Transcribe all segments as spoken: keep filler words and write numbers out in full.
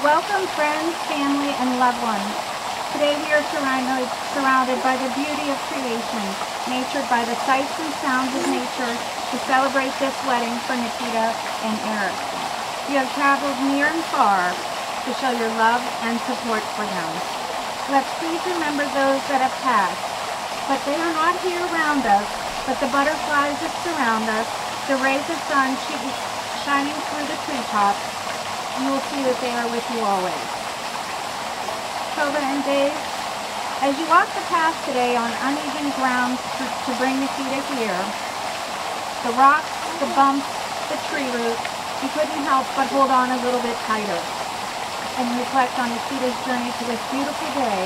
Welcome friends, family, and loved ones. Today we are surrounded by the beauty of creation, natured by the sights and sounds of nature, to celebrate this wedding for Nikita and Eric. You have traveled near and far to show your love and support for them. Let's please remember those that have passed, but they are not here around us, but the butterflies that surround us, the rays of sun shining through the treetops. You will see that they are with you always. Children and Dave, as you walk the path today on uneven ground to, to bring Nikita here, the rocks, the bumps, the tree roots, you couldn't help but hold on a little bit tighter and reflect on Nikita's journey to this beautiful day,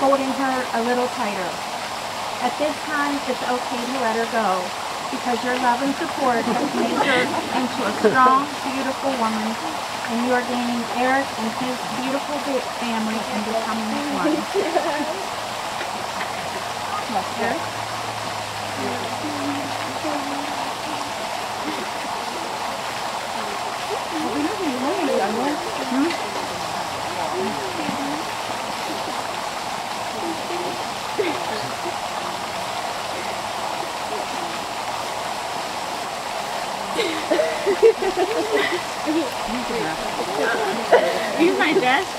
holding her a little tighter. At this time, it's okay to let her go, because your love and support has made her into a strong, beautiful woman, and you are gaining Eric and his beautiful family and becoming one. Eric? He's my best.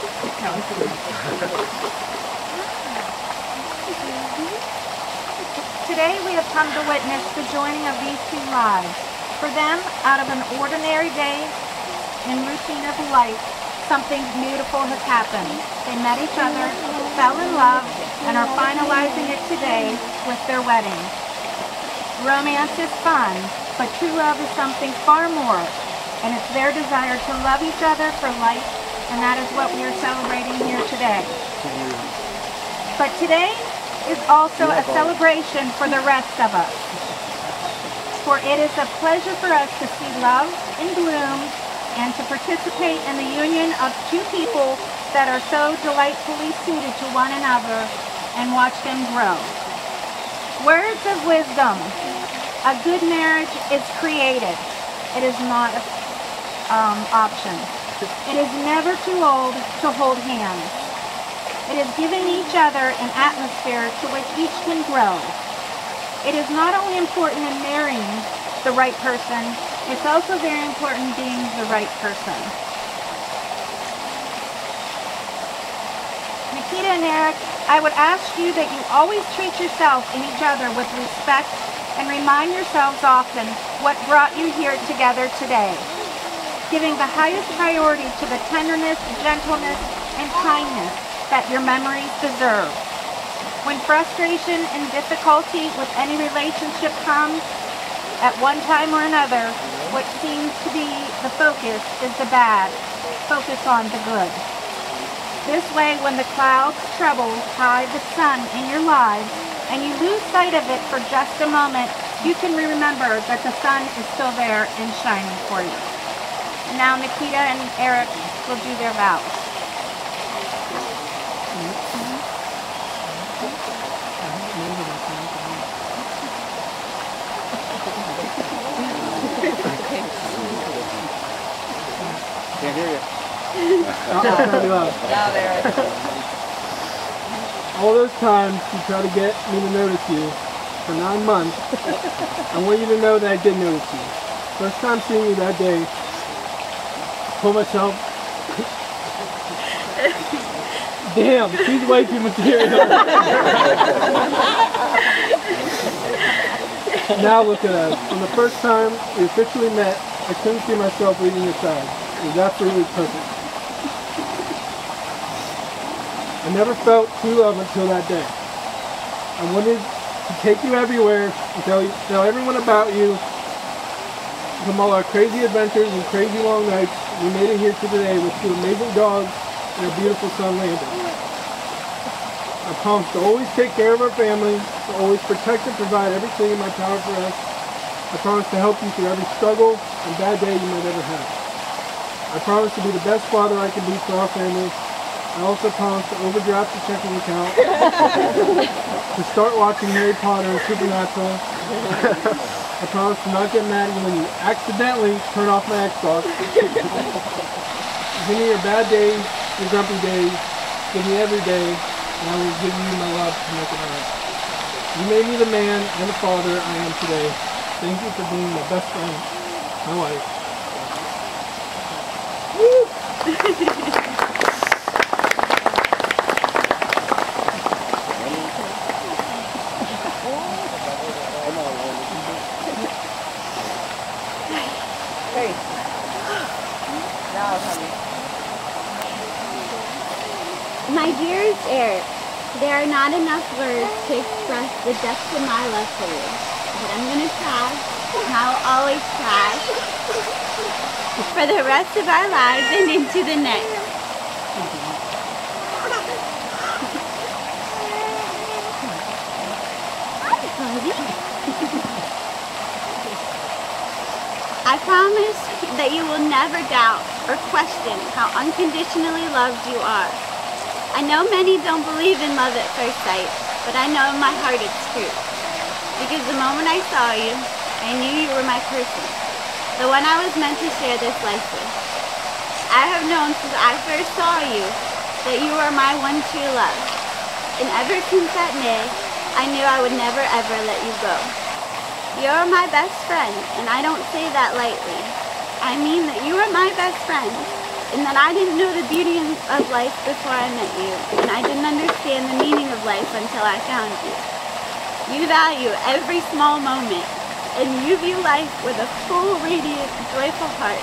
Today we have come to witness the joining of these two lives. For them, out of an ordinary day and routine of life, something beautiful has happened. They met each other, fell in love, and are finalizing it today with their wedding. Romance is fun, but true love is something far more, and it's their desire to love each other for life, and that is what we are celebrating here today. But today is also a celebration for the rest of us, for it is a pleasure for us to see love in bloom and to participate in the union of two people that are so delightfully suited to one another and watch them grow. Words of wisdom. A good marriage is created. It is not an um, option. It is never too old to hold hands. It is giving each other an atmosphere to which each can grow. It is not only important in marrying the right person, it's also very important being the right person. Nikita and Eric, I would ask you that you always treat yourself and each other with respect, and remind yourselves often what brought you here together today, giving the highest priority to the tenderness, gentleness, and kindness that your memories deserve. When frustration and difficulty with any relationship comes, at one time or another, what seems to be the focus is the bad. Focus on the good. This way, when the clouds, troubles hide the sun in your lives, and you lose sight of it for just a moment, you can remember that the sun is still there and shining for you. And now Nikita and Eric will do their vows. Can't hear you. Now there. All those times you try to get me to notice you for nine months, I want you to know that I did notice you. First time seeing you that day, I told myself, damn, she's way too material. Now look at us. From the first time we officially met, I couldn't see myself leaving your side. It was absolutely perfect. I never felt true love until that day. I wanted to take you everywhere and tell, you, tell everyone about you. From all our crazy adventures and crazy long nights, we made it here to today with two amazing dogs and a beautiful son, Landon. I promise to always take care of our family, to always protect and provide everything in my power for us. I promise to help you through every struggle and bad day you might ever have. I promise to be the best father I can be for our family. I also promised to overdraft the checking account, to start watching Harry Potter and Supernatural. I promised to not get mad when you accidentally turn off my Xbox. Give me your bad days, your grumpy days, give me every day, and I will give you my love to make it right. You made me the man and the father I am today. Thank you for being my best friend, my wife. Woo! Hey. Now, honey. My dearest Eric, there are not enough words to express the depth of my love for you. But I'm going to try, and I'll always try, for the rest of our lives and into the next. I promise that you will never doubt or question how unconditionally loved you are. I know many don't believe in love at first sight, but I know in my heart it's true. Because the moment I saw you, I knew you were my person, the one I was meant to share this life with. I have known since I first saw you that you are my one true love, and ever since that day, I knew I would never ever let you go. You're my best friend, and I don't say that lightly. I mean that you are my best friend, and that I didn't know the beauty of life before I met you, and I didn't understand the meaning of life until I found you. You value every small moment, and you view life with a full, radiant, joyful heart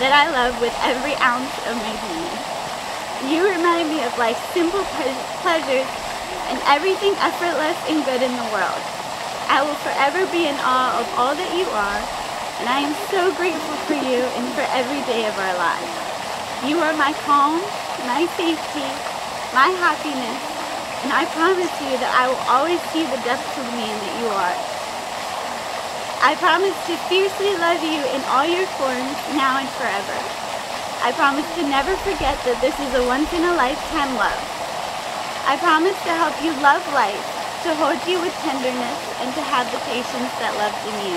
that I love with every ounce of my being. You remind me of life's simple pleasures and everything effortless and good in the world. I will forever be in awe of all that you are, and I am so grateful for you and for every day of our lives. You are my calm, my safety, my happiness, and I promise you that I will always see the depths of the man that you are. I promise to fiercely love you in all your forms, now and forever. I promise to never forget that this is a once-in-a-lifetime love. I promise to help you love life, to hold you with tenderness, and to have the patience that loves in you.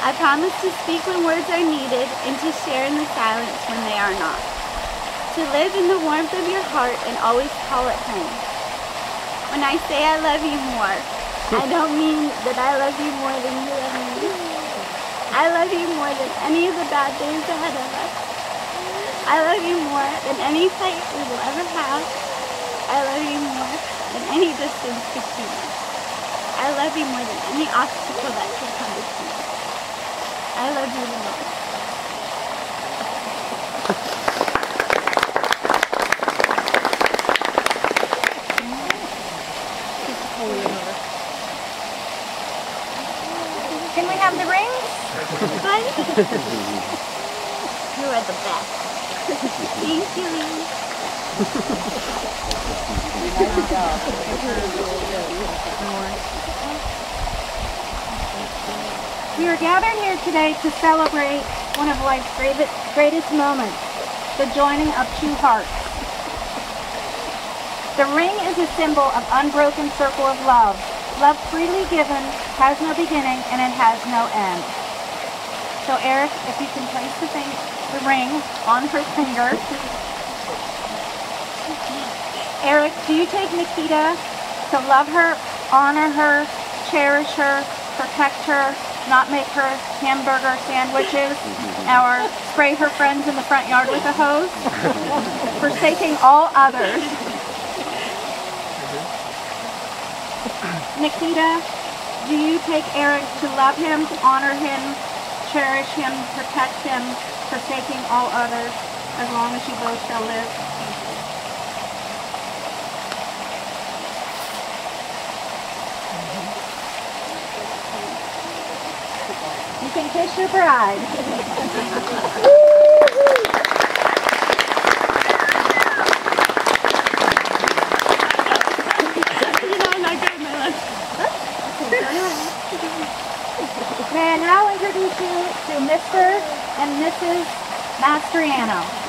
I promise to speak when words are needed and to share in the silence when they are not. To live in the warmth of your heart and always call it home. When I say I love you more, I don't mean that I love you more than you love me. I love you more than any of the bad days ahead of us. I love you more than any fight we will ever have. I love you more than any distance between us. I love you more than any obstacle that could come between us. I love you the most. Can we have the rings? What? You are the best. Thank you. There you go. We are gathered here today to celebrate one of life's greatest moments, the joining of two hearts. The ring is a symbol of unbroken circle of love. Love freely given has no beginning and it has no end. So Eric, if you can place the, thing, the ring on her finger. Eric, do you take Nikita to love her, honor her, cherish her, protect her, not make her hamburger sandwiches or spray her friends in the front yard with a hose, forsaking all others? Nikita, do you take Eric to love him, honor him, cherish him, protect him, forsaking all others, as long as you both shall live? You can kiss your bride. You know I'm not good at my lips. May I now introduce you to Mister and Missus Mastrianno.